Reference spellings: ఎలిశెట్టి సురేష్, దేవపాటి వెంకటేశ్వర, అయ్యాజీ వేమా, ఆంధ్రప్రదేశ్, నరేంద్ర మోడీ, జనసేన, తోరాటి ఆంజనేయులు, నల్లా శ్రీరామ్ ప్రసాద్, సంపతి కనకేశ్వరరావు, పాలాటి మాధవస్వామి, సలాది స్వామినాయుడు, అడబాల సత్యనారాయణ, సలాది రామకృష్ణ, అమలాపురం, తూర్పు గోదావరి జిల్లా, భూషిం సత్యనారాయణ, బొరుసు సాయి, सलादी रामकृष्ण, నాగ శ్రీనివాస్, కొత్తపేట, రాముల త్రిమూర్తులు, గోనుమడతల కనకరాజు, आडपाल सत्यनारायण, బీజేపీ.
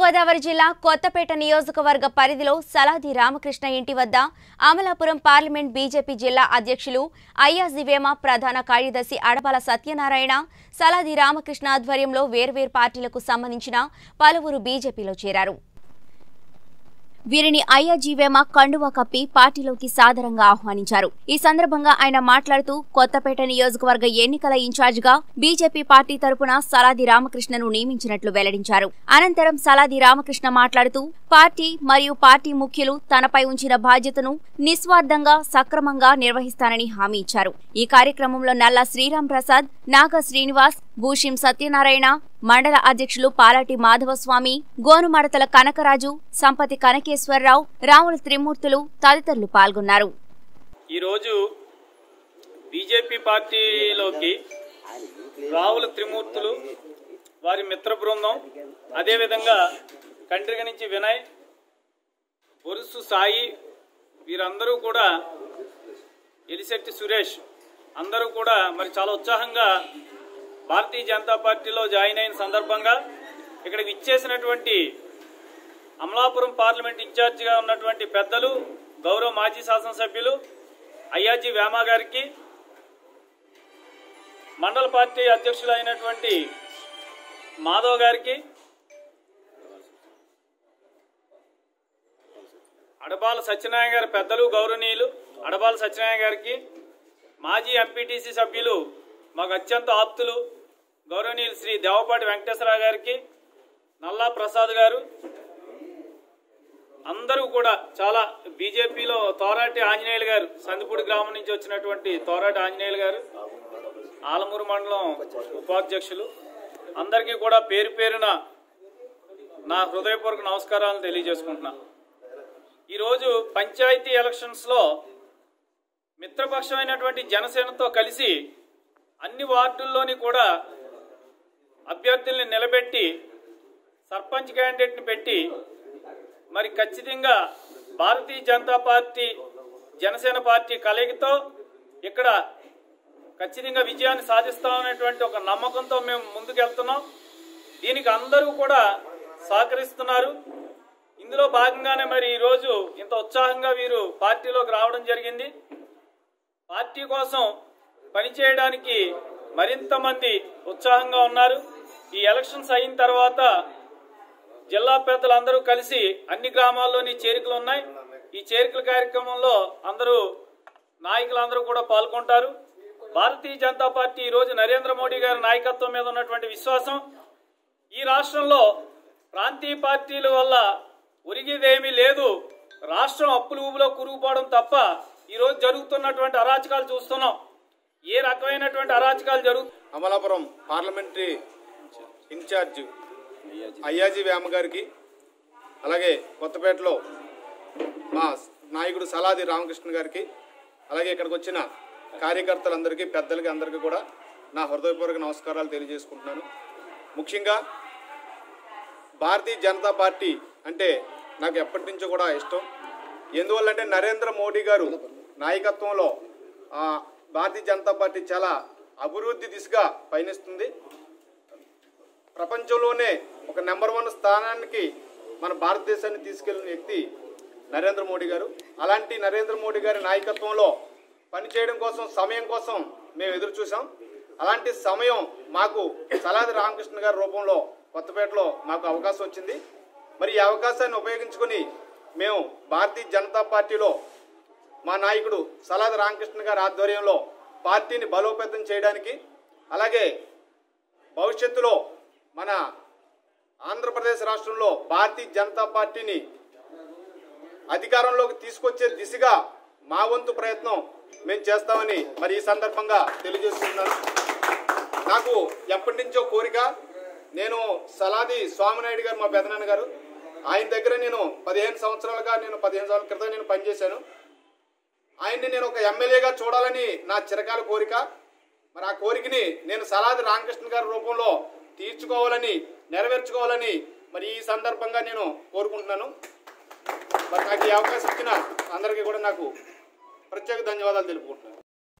गोदावरी जिला कोत्तपेट नियोजकवर्ग परिधिलो सलादी रामकृष्ण इंटि वद्द आमलापुरम पार्लमेंट बीजेपी जिला अध्यक्षुलु अय्याज दिवेमा प्रधान कार्यदर्शि आडपाल सत्यनारायण सलादी रामकृष्ण आध्वर्यंलो वेर्वेर पार्टीलकु संबंधिंचिन पलुवुरु बीजेपीलो चेरारु। వీరిని ఐఎజీవేమ కండువా కప్పి పార్టీలోకి సాధారణంగా ఆహ్వానించారు। ఈ సందర్భంగా ఆయన మాట్లాడుతూ కొత్తపేట నియోజకవర్గ ఎన్నికల ఇన్ఛార్జిగా బీజేపీ పార్టీ తరపున సలాది రామకృష్ణను నియమించినట్లు వెల్లడించారు। అనంతరం సలాది రామకృష్ణ మాట్లాడుతూ పార్టీ మరియు పార్టీ ముఖ్యులు తనపై ఉంచిన బాధ్యతను నిస్వార్థంగా సక్రమంగా నిర్వహిస్తానని హామీ ఇచ్చారు। ఈ కార్యక్రమంలో నల్లా శ్రీరామ్ ప్రసాద్, నాగ శ్రీనివాస్, భూషిం సత్యనారాయణ, మండల అధ్యక్షులు పాలాటి మాధవస్వామి, గోనుమడతల కనకరాజు, సంపతి కనకేశ్వరరావు, రాముల త్రిమూర్తులు తదితరులు పాల్గొన్నారు। ఈ రోజు బీజేపీ పార్టీలోకి రాముల త్రిమూర్తులు, వారి మిత్ర బృందం, అదే విధంగా కంట్రిగ నుంచి వినయ్, బొరుసు సాయి, వీరందరూ కూడా ఎలిశెట్టి సురేష్ అందరూ కూడా మరి చాలా ఉత్సాహంగా భారతీయ జనతా పార్టీలో జాయిన్ అయిన సందర్భంగా ఇక్కడికి ఇచ్చేసినటువంటి అమలాపురం పార్లమెంట్ ఇన్ఛార్జిగా ఉన్నటువంటి పెద్దలు, గౌరవ మాజీ శాసనసభ్యులు అయ్యాజీ వేమా గారికి, మండల పార్టీ అధ్యక్షులు అయినటువంటి మాధవ్ గారికి, అడబాల సత్యనారాయణ గారి పెద్దలు గౌరవనీయులు అడబాల సత్యనారాయణ గారికి, మాజీ ఎంపీటీసీ సభ్యులు మాకు అత్యంత ఆప్తులు గౌరవనీయులు శ్రీ దేవపాటి వెంకటేశ్వరా గారికి, నల్లా ప్రసాద్ గారు, అందరూ కూడా చాలా బీజేపీలో తోరాటి ఆంజనేయులు గారు, సందిపూడి గ్రామం నుంచి వచ్చినటువంటి తోరాటి ఆంజనేయులు గారు ఆలమూరు మండలం ఉపాధ్యక్షులు, అందరికీ కూడా పేరు పేరున నా హృదయపూర్వక నమస్కారాలను తెలియజేసుకుంటున్నా। ఈరోజు పంచాయతీ ఎలక్షన్స్లో మిత్రపక్షమైనటువంటి జనసేనతో కలిసి అన్ని వార్డుల్లోని కూడా అభ్యర్థుల్ని నిలబెట్టి సర్పంచ్ క్యాండిడేట్ని పెట్టి మరి ఖచ్చితంగా భారతీయ జనతా పార్టీ జనసేన పార్టీ కలయికతో ఇక్కడ ఖచ్చితంగా విజయాన్ని సాధిస్తామనేటువంటి ఒక నమ్మకంతో మేము ముందుకు వెళ్తున్నాం। దీనికి అందరూ కూడా సహకరిస్తున్నారు। ఇందులో భాగంగానే మరి ఈరోజు ఇంత ఉత్సాహంగా వీరు పార్టీలోకి రావడం జరిగింది। పార్టీ కోసం పనిచేయడానికి మరింత మంది ఉత్సాహంగా ఉన్నారు। ఈ ఎలక్షన్స్ అయిన తర్వాత జిల్లా పెద్దలందరూ కలిసి అన్ని గ్రామాల్లోని చేరికలు ఉన్నాయి। ఈ చేరికల కార్యక్రమంలో అందరూ నాయకులందరూ కూడా పాల్గొంటారు। భారతీయ జనతా పార్టీ ఈరోజు నరేంద్ర మోడీ గారి నాయకత్వం మీద ఉన్నటువంటి విశ్వాసం, ఈ రాష్ట్రంలో ప్రాంతీయ పార్టీల వల్ల ఒరిగేదేమీ లేదు, రాష్ట్రం అప్పుల ఊబిలో కూరుకుపోవడం తప్ప ఈరోజు జరుగుతున్నటువంటి అరాచకాలు చూస్తున్నాం। ये रकమైనటువంటి అరాచకాలు జరుగుతు అమలాపురం పార్లమెంటరీ ఇన్ఛార్జ్ అయ్యాజీ వేమ గారికి, అలాగే కొత్తపేటలో మా నాయకుడు సలాది రామకృష్ణ గారికి, అలాగే ఇక్కడికి వచ్చిన కార్యకర్తలందరికీ, పెద్దలకి, అందరికీ కూడా నా హృదయపూర్వక నమస్కారాలు తెలియజేసుకుంటున్నాను। ముఖ్యంగా భారతీయ జనతా పార్టీ అంటే నాకు ఎప్పటి నుంచో కూడా ఇష్టం। ఎందువల్లంటే నరేంద్ర మోడీ గారు నాయకత్వంలో భారతీయ జనతా పార్టీ చాలా అభివృద్ధి దిశగా పయనిస్తుంది। ప్రపంచంలోనే ఒక నెంబర్ 1 స్థానానికి మన భారతదేశాన్ని తీసుకెళ్లిన వ్యక్తి నరేంద్ర మోడీ గారు। అలాంటి నరేంద్ర మోడీ గారి నాయకత్వంలో పనిచేయడం కోసం, సమయం కోసం మేము ఎదురు చూసాం। అలాంటి సమయం మాకు సలాది రామకృష్ణ గారి రూపంలో కొత్తపేటలో మాకు అవకాశం వచ్చింది। మరి ఈ అవకాశాన్ని ఉపయోగించుకొని మేము భారతీయ జనతా పార్టీలో మా నాయకుడు సలాది రామకృష్ణ గారి ఆధ్వర్యంలో పార్టీని బలోపేతం చేయడానికి, అలాగే భవిష్యత్తులో మన ఆంధ్రప్రదేశ్ రాష్ట్రంలో భారతీయ జనతా పార్టీని అధికారంలోకి తీసుకొచ్చే దిశగా మా వంతు ప్రయత్నం మేము చేస్తామని మరి ఈ సందర్భంగా తెలియజేస్తున్నాను। నాకు ఎప్పటి నుంచో కోరిక, నేను సలాది స్వామినాయుడు గారు మా పెదనాన్న గారు, ఆయన దగ్గర నేను 15 సంవత్సరాల క్రితం నేను పనిచేశాను। ఆయన్ని నేను ఒక ఎమ్మెల్యేగా చూడాలని నా చిరకాల కోరిక। మరి ఆ కోరికని నేను సలాది రామకృష్ణ గారి రూపంలో తీర్చుకోవాలని, నెరవేర్చుకోవాలని మరి ఈ సందర్భంగా నేను కోరుకుంటున్నాను। మరి నాకు ఈ అవకాశం ఇచ్చిన అందరికీ కూడా నాకు ప్రత్యేక ధన్యవాదాలు తెలుపుకుంటున్నాను।